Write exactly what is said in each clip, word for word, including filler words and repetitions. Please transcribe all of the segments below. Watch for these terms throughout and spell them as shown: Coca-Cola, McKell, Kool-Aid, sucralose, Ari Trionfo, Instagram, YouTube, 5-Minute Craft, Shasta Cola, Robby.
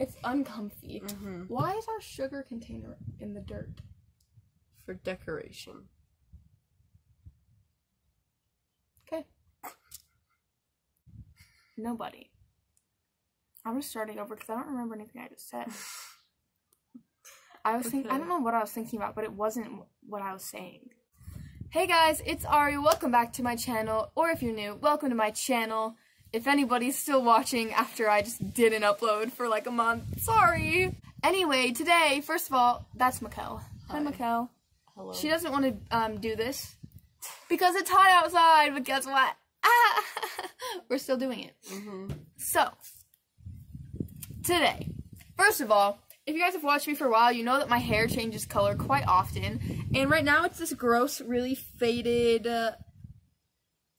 It's uncomfy. Mm-hmm. Why is our sugar container in the dirt? For decoration. Okay. Nobody. I'm just starting over because I don't remember anything I just said. I was okay. thinking, I don't know what I was thinking about, but it wasn't what I was saying. Hey guys, it's Ari. Welcome back to my channel, or if you're new, welcome to my channel. If anybody's still watching after I just didn't upload for like a month, sorry. Anyway, today, first of all, that's McKell. Hi, Hi McKell. Hello. She doesn't want to um, do this because it's hot outside, but guess what? Ah! We're still doing it. Mm-hmm. So, today, first of all, if you guys have watched me for a while, you know that my hair changes color quite often. And right now it's this gross, really faded, uh,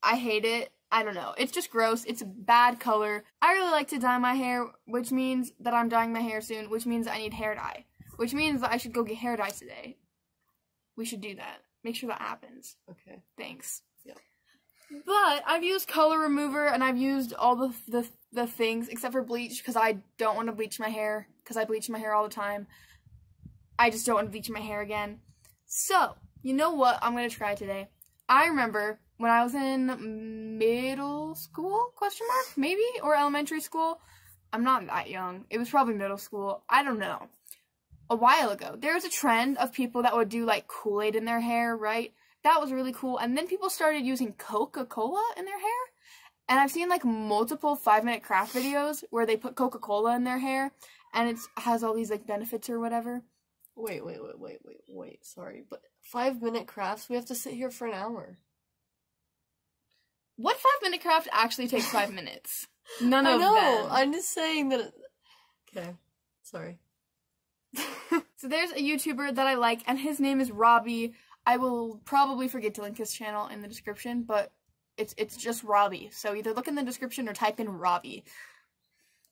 I hate it. I don't know. It's just gross. It's a bad color. I really like to dye my hair, which means that I'm dyeing my hair soon, which means I need hair dye, which means that I should go get hair dye today. We should do that. Make sure that happens. Okay. Thanks. Yeah. But I've used color remover and I've used all the the, the things except for bleach because I don't want to bleach my hair because I bleach my hair all the time. I just don't want to bleach my hair again. So, you know what I'm going to try today? I remember when I was in middle school, question mark, maybe? Or elementary school? I'm not that young. It was probably middle school. I don't know. A while ago, there was a trend of people that would do, like, Kool-Aid in their hair, right? That was really cool. And then people started using Coca-Cola in their hair. And I've seen, like, multiple five minute Craft videos where they put Coca-Cola in their hair. And it has all these, like, benefits or whatever. Wait, wait, wait, wait, wait, wait. Sorry. But five minute Crafts, we have to sit here for an hour. What five minute Craft actually takes five minutes? None of them. I know. I'm just saying that. It... Okay. Sorry. So there's a YouTuber that I like, and his name is Robby. I will probably forget to link his channel in the description, but it's it's just Robby. So either look in the description or type in Robby.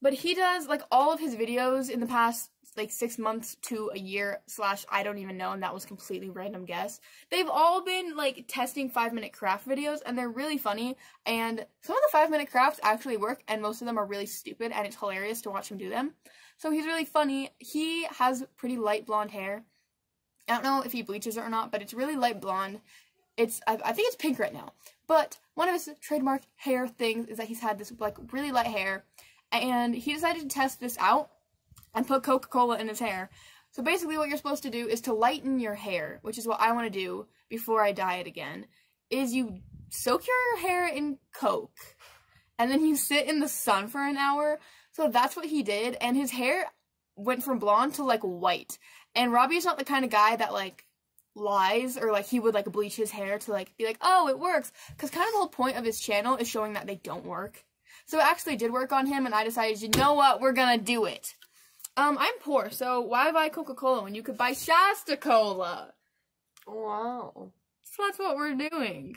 But he does, like, all of his videos in the past, like, six months to a year, slash, I don't even know, and that was completely random guess. They've all been, like, testing five minute Craft videos, and they're really funny, and some of the five minute Crafts actually work, and most of them are really stupid, and it's hilarious to watch him do them. So he's really funny. He has pretty light blonde hair. I don't know if he bleaches it or not, but it's really light blonde. It's, I, I think it's pink right now. But one of his trademark hair things is that he's had this, like, really light hair. And he decided to test this out and put Coca-Cola in his hair. So basically what you're supposed to do is to lighten your hair, which is what I want to do before I dye it again, is you soak your hair in Coke, and then you sit in the sun for an hour. So that's what he did, and his hair went from blonde to, like, white. And Robby's not the kind of guy that, like, lies or, like, he would, like, bleach his hair to, like, be like, oh, it works. Because kind of the whole point of his channel is showing that they don't work. So it actually did work on him, and I decided, you know what, we're gonna do it. Um, I'm poor, so why buy Coca-Cola when you could buy Shasta Cola? Wow. So that's what we're doing.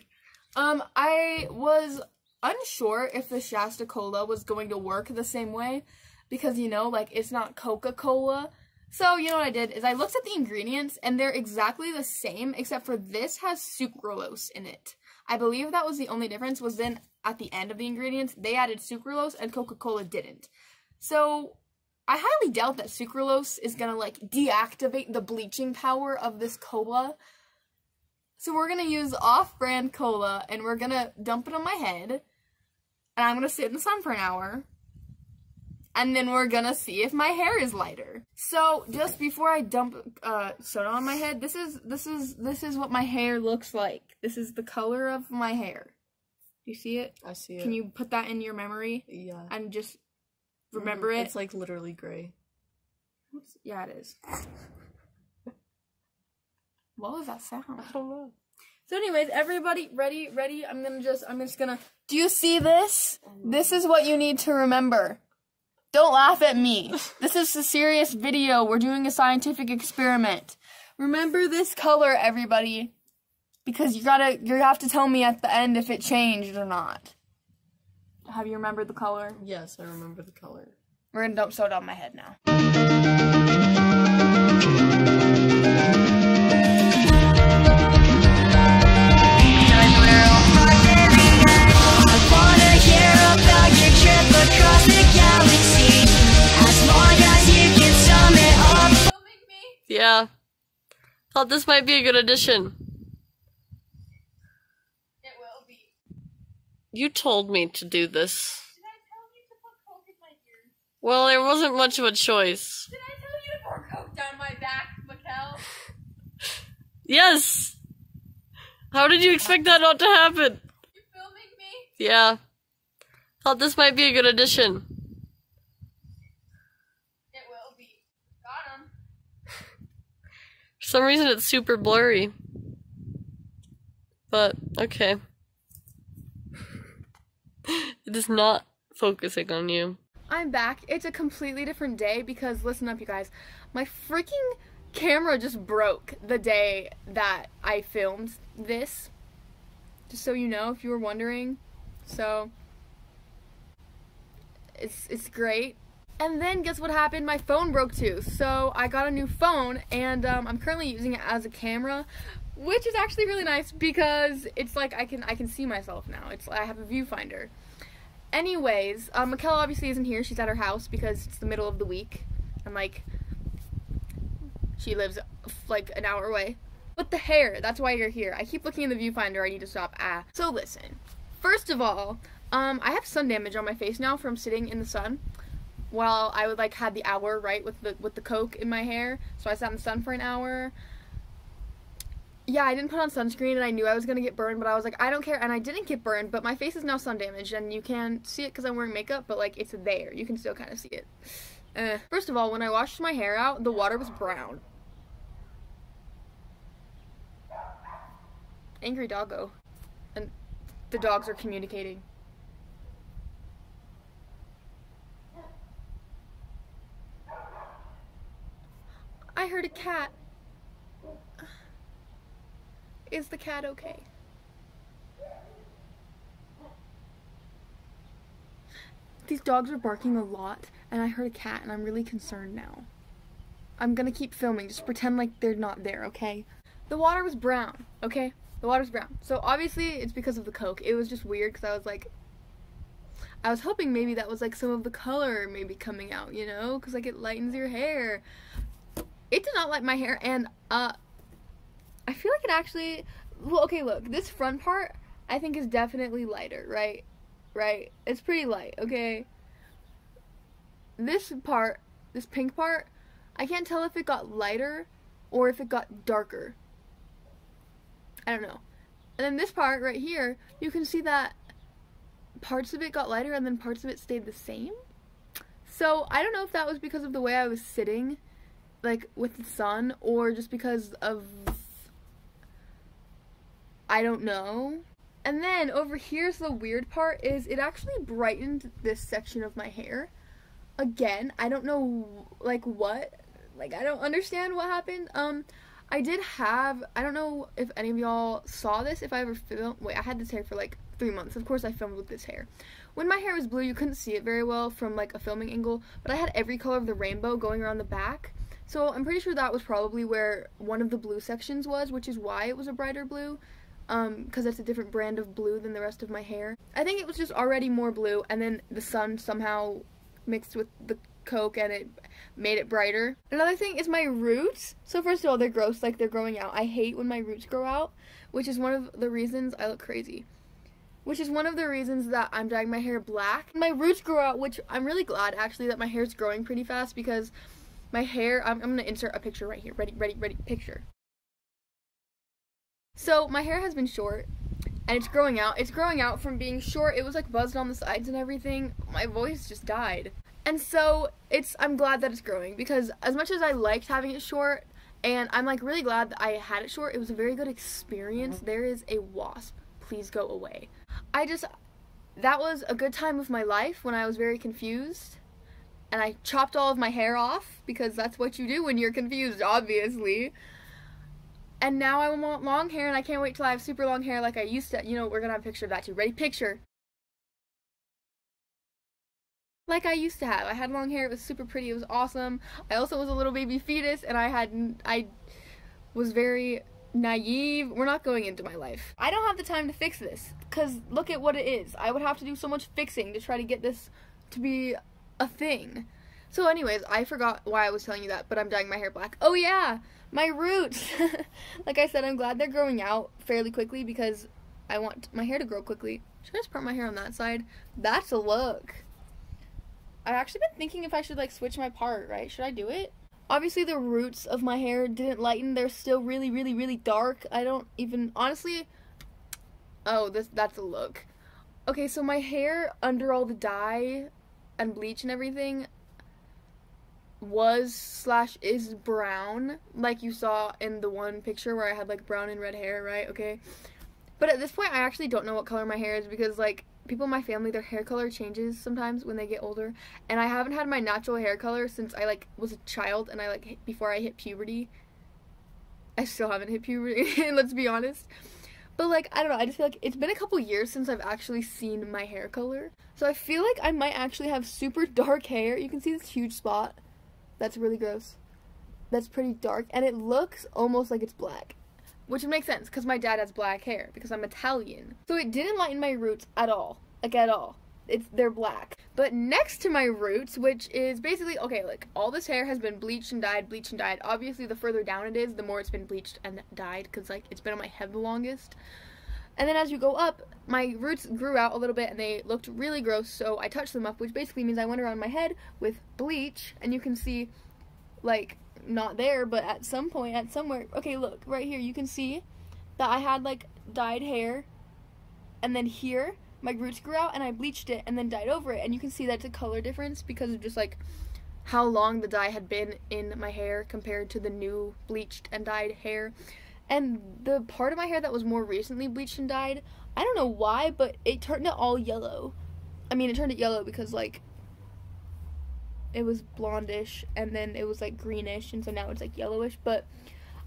Um, I was unsure if the Shasta Cola was going to work the same way, because, you know, like, it's not Coca-Cola. So, you know what I did is I looked at the ingredients, and they're exactly the same, except for this has sucralose in it. I believe that was the only difference, was then at the end of the ingredients, they added sucralose and Coca-Cola didn't. So, I highly doubt that sucralose is gonna, like, deactivate the bleaching power of this cola. So we're gonna use off-brand cola, and we're gonna dump it on my head, and I'm gonna sit in the sun for an hour, and then we're gonna see if my hair is lighter. So, just before I dump uh, soda on my head, this is, this is, this is what my hair looks like. This is the color of my hair. You see it? I see it. Can you put that in your memory? Yeah. And just remember mm, it? It's, like, literally gray. Oops. Yeah, it is. What was that sound? I don't know. So anyways, everybody, ready, ready? I'm gonna just, I'm just gonna, do you see this? This is what you need to remember. Don't laugh at me. This is a serious video. We're doing a scientific experiment. Remember this color, everybody. Because you gotta, you have to tell me at the end if it changed or not. Have you remembered the color? Yes, I remember the color. We're gonna dump soda on my head now. I wanna hear about your trip across the galaxy. As long as Yeah. Thought this might be a good addition. It will be. You told me to do this. Did I tell you to put Coke in my ears? Well, there wasn't much of a choice. Did I tell you to pour Coke down my back, McKell? Yes! How did you expect that not to happen? You filming me? Yeah. Thought this might be a good addition. It will be. Got him. For some reason it's super blurry. But, okay. It is not focusing on you. I'm back. It's a completely different day because, listen up you guys, my freaking camera just broke the day that I filmed this. Just so you know, if you were wondering. So it's it's great. And then guess what happened? My phone broke too. So I got a new phone, and um, I'm currently using it as a camera, which is actually really nice because it's like I can I can see myself now. It's I have a viewfinder. Anyways, um, McKell obviously isn't here. She's at her house because it's the middle of the week. I'm like, she lives like an hour away. But the hair, that's why you're here. I keep looking in the viewfinder, I need to stop. Ah. So listen, first of all, um, I have sun damage on my face now from sitting in the sun while I would like had the hour, right, with the, with the Coke in my hair. So I sat in the sun for an hour. Yeah, I didn't put on sunscreen and I knew I was gonna get burned, but I was like, I don't care, and I didn't get burned, but my face is now sun damaged, and you can see it because I'm wearing makeup, but like it's there. You can still kind of see it. Uh. First of all, when I washed my hair out, the water was brown. Angry doggo. And the dogs are communicating. I heard a cat. Is the cat okay? These dogs are barking a lot, and I heard a cat, and I'm really concerned now. I'm gonna keep filming. Just pretend like they're not there, okay? The water was brown, okay? The water's brown. So obviously it's because of the Coke. It was just weird because I was like, I was hoping maybe that was like some of the color maybe coming out, you know? Because like it lightens your hair. It did not light my hair, and uh, I feel like it actually, well, okay, look, this front part I think is definitely lighter, right? Right? It's pretty light, okay? This part, this pink part, I can't tell if it got lighter or if it got darker. I don't know. And then this part right here, you can see that parts of it got lighter and then parts of it stayed the same. So I don't know if that was because of the way I was sitting, like with the sun, or just because of, I don't know. And then over here's the weird part, is it actually brightened this section of my hair. Again, I don't know, like what, like I don't understand what happened. Um, I did have, I don't know if any of y'all saw this, if I ever filmed, wait, I had this hair for like three months. Of course I filmed with this hair. When my hair was blue, you couldn't see it very well from like a filming angle, but I had every color of the rainbow going around the back. So I'm pretty sure that was probably where one of the blue sections was, which is why it was a brighter blue. Um, because that's a different brand of blue than the rest of my hair. I think it was just already more blue, and then the sun somehow mixed with the Coke and it made it brighter. Another thing is my roots. So first of all, they're gross, like they're growing out. I hate when my roots grow out, which is one of the reasons I look crazy. Which is one of the reasons that I'm dyeing my hair black. My roots grow out, which I'm really glad actually that my hair's growing pretty fast, because my hair, I'm, I'm gonna insert a picture right here. Ready, ready, ready, picture. So my hair has been short, and it's growing out. It's growing out from being short. It was like buzzed on the sides and everything. My voice just died. And so it's, I'm glad that it's growing, because as much as I liked having it short, and I'm like really glad that I had it short, it was a very good experience. There is a wasp. Please go away. I just, that was a good time of my life when I was very confused. And I chopped all of my hair off, because that's what you do when you're confused, obviously. And now I want long hair, and I can't wait till I have super long hair like I used to. You know, we're gonna have a picture of that too. Ready? Picture. Like I used to have. I had long hair. It was super pretty. It was awesome. I also was a little baby fetus, and I had, I was very naive. We're not going into my life. I don't have the time to fix this, because look at what it is. I would have to do so much fixing to try to get this to be a thing. So anyways, I forgot why I was telling you that, but I'm dyeing my hair black. Oh yeah, my roots. Like I said, I'm glad they're growing out fairly quickly because I want my hair to grow quickly. Should I just part my hair on that side? That's a look. I've actually been thinking if I should like switch my part, right? Should I do it? Obviously the roots of my hair didn't lighten. They're still really, really, really dark. I don't even, honestly, oh, this that's a look. Okay, so my hair under all the dye and bleach and everything was slash is brown, like you saw in the one picture where I had like brown and red hair, right? Okay, but at this point I actually don't know what color my hair is because like people in my family, their hair color changes sometimes when they get older, and I haven't had my natural hair color since I like was a child, and I like hit, before I hit puberty. I still haven't hit puberty. Let's be honest. But like, I don't know, I just feel like it's been a couple years since I've actually seen my hair color, so I feel like I might actually have super dark hair. You can see this huge spot. That's really gross. That's pretty dark, and it looks almost like it's black, which makes sense because my dad has black hair because I'm Italian. So it didn't lighten my roots at all, like at all. It's they're black. But next to my roots, which is basically, okay, like all this hair has been bleached and dyed, bleached and dyed. Obviously, the further down it is, the more it's been bleached and dyed because like it's been on my head the longest. And then as you go up, my roots grew out a little bit and they looked really gross, so I touched them up, which basically means I went around my head with bleach, and you can see, like, not there, but at some point, at somewhere, okay, look, right here, you can see that I had, like, dyed hair, and then here, my roots grew out, and I bleached it, and then dyed over it, and you can see that's a color difference because of just, like, how long the dye had been in my hair compared to the new bleached and dyed hair. And the part of my hair that was more recently bleached and dyed, I don't know why, but it turned it all yellow. I mean, it turned it yellow because, like, it was blondish, and then it was, like, greenish, and so now it's, like, yellowish. But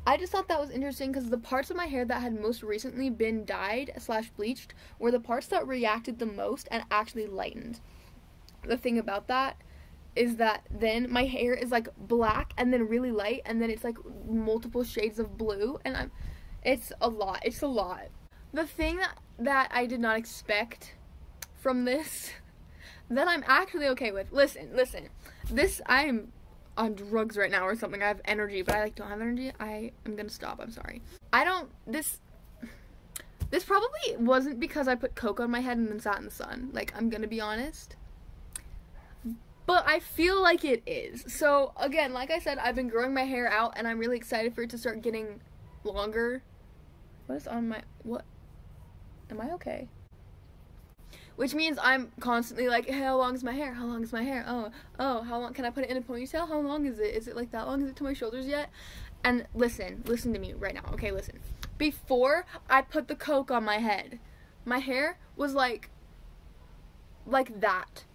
I just thought that was interesting because the parts of my hair that had most recently been dyed slash bleached were the parts that reacted the most and actually lightened. The thing about that is that then my hair is like black and then really light, and then it's like multiple shades of blue, and I'm it's a lot it's a lot the thing that, that I did not expect from this that I'm actually okay with. Listen listen, this, I'm on drugs right now or something. I have energy, but I like don't have energy. I am gonna stop. I'm sorry. I don't this this probably wasn't because I put coke on my head and then sat in the sun, like, I'm gonna be honest. But I feel like it is. So again, like I said, I've been growing my hair out and I'm really excited for it to start getting longer. What is on my, what? Am I okay? Which means I'm constantly like, hey, how long is my hair? How long is my hair? Oh, oh, how long, can I put it in a ponytail? How long is it? Is it like that long? Is it to my shoulders yet? And listen, listen to me right now. Okay, listen. Before I put the coke on my head, my hair was like, like that.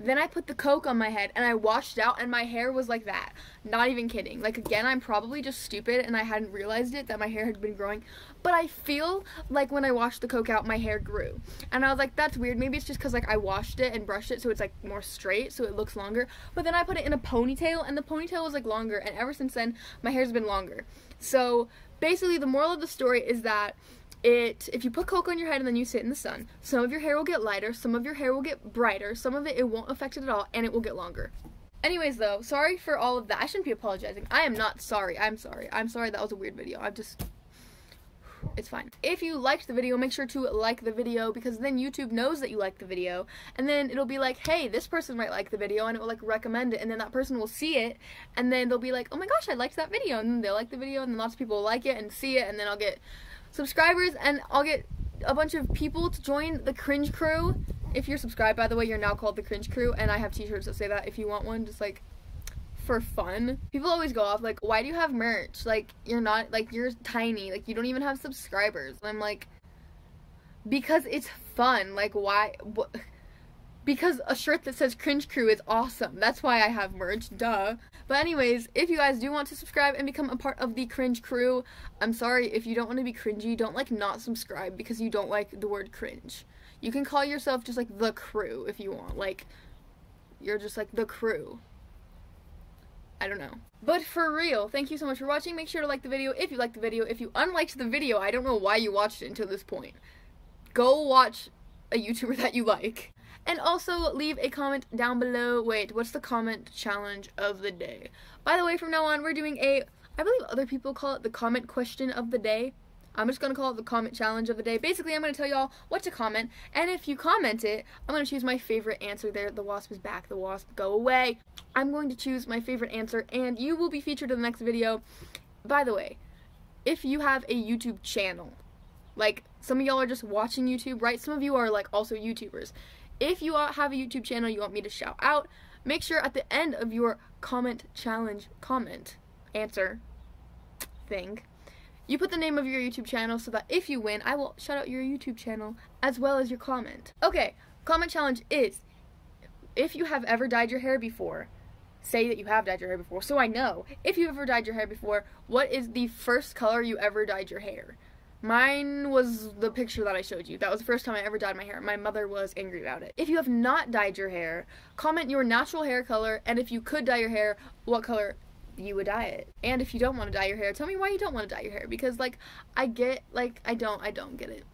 Then I put the coke on my head and I washed out and my hair was like that. Not even kidding. Like, again, I'm probably just stupid and I hadn't realized it that my hair had been growing. But I feel like when I washed the coke out, my hair grew. And I was like, that's weird. Maybe it's just because, like, I washed it and brushed it so it's, like, more straight so it looks longer. But then I put it in a ponytail and the ponytail was, like, longer. And ever since then, my hair's been longer. So, basically, the moral of the story is that It, if you put coke on your head and then you sit in the sun, some of your hair will get lighter, some of your hair will get brighter, some of it, it won't affect it at all, and it will get longer. Anyways, though, sorry for all of that. I shouldn't be apologizing. I am not sorry. I'm sorry. I'm sorry that was a weird video. I'm just, it's fine. If you liked the video, make sure to like the video because then YouTube knows that you liked the video, and then it'll be like, hey, this person might like the video, and it will, like, recommend it, and then that person will see it, and then they'll be like, oh my gosh, I liked that video, and then they'll like the video, and then lots of people will like it and see it, and then I'll get subscribers, and I'll get a bunch of people to join the cringe crew. If you're subscribed, by the way, you're now called the cringe crew, and I have t-shirts that say that if you want one, just, like, for fun. People always go off like, why do you have merch? Like, you're not, like, you're tiny, like, you don't even have subscribers. And I'm like, because it's fun. Like, why? Wh Because a shirt that says cringe crew is awesome. That's why I have merch, duh. But anyways, if you guys do want to subscribe and become a part of the cringe crew, I'm sorry, if you don't want to be cringy, don't, like, not subscribe because you don't like the word cringe. You can call yourself just, like, the crew if you want. Like, you're just, like, the crew. I don't know. But for real, thank you so much for watching. Make sure to like the video if you liked the video. If you unliked the video, I don't know why you watched it until this point. Go watch a YouTuber that you like. And also leave a comment down below. Wait, what's the comment challenge of the day? By the way, from now on, we're doing a, I believe other people call it the comment question of the day. I'm just gonna call it the comment challenge of the day. Basically, I'm gonna tell y'all what to comment, and if you comment it, I'm gonna choose my favorite answer. There, the wasp is back, the wasp, go away. I'm going to choose my favorite answer, and you will be featured in the next video. By the way, if you have a YouTube channel, like some of y'all are just watching YouTube, right? Some of you are like also YouTubers. If you have a YouTube channel you want me to shout out, make sure at the end of your comment challenge, comment, answer, thing, you put the name of your YouTube channel so that if you win, I will shout out your YouTube channel as well as your comment. Okay, comment challenge is, if you have ever dyed your hair before, say that you have dyed your hair before, so I know. If you've ever dyed your hair before, what is the first color you ever dyed your hair? Mine was the picture that I showed you. That was the first time I ever dyed my hair. My mother was angry about it. If you have not dyed your hair, comment your natural hair color, and if you could dye your hair, what color you would dye it. And if you don't want to dye your hair, tell me why you don't want to dye your hair, because like I get, like I don't I don't get it.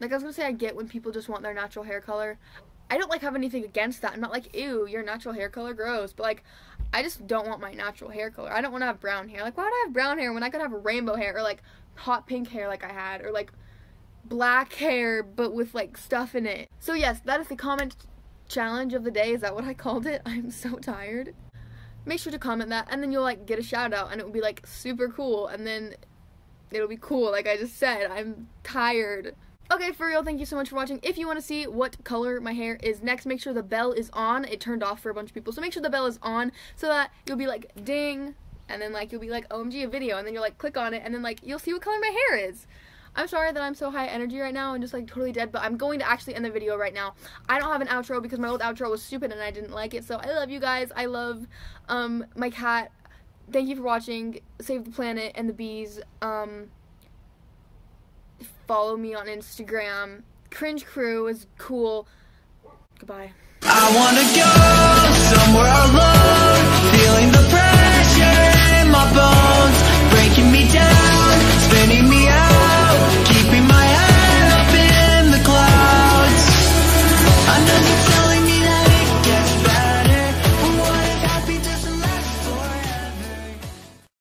Like I was gonna say I get when people just want their natural hair color. I don't like have anything against that. I'm not like, ew, your natural hair color, gross, but like I just don't want my natural hair color. I don't want to have brown hair. Like why would I have brown hair when I could have rainbow hair, or like hot pink hair like I had, or like black hair but with like stuff in it. So yes, that is the comment challenge of the day. Is that what I called it? I'm so tired. Make sure to comment that, and then you'll like get a shout out, and it will be like super cool, and then it'll be cool. Like I just said, I'm tired. Okay, for real, thank you so much for watching. If you want to see what color my hair is next, make sure the bell is on. It turned off for a bunch of people, so make sure the bell is on so that you'll be like, ding, and then like you'll be like, O M G, a video, and then you'll like click on it, and then like you'll see what color my hair is. I'm sorry that I'm so high energy right now and just like totally dead, but I'm going to actually end the video right now. I don't have an outro because my old outro was stupid and I didn't like it, so I love you guys. I love um, my cat. Thank you for watching. Save the planet and the bees. Um, follow me on Instagram. Cringe Crew is cool. Goodbye. I wanna go somewhere I love.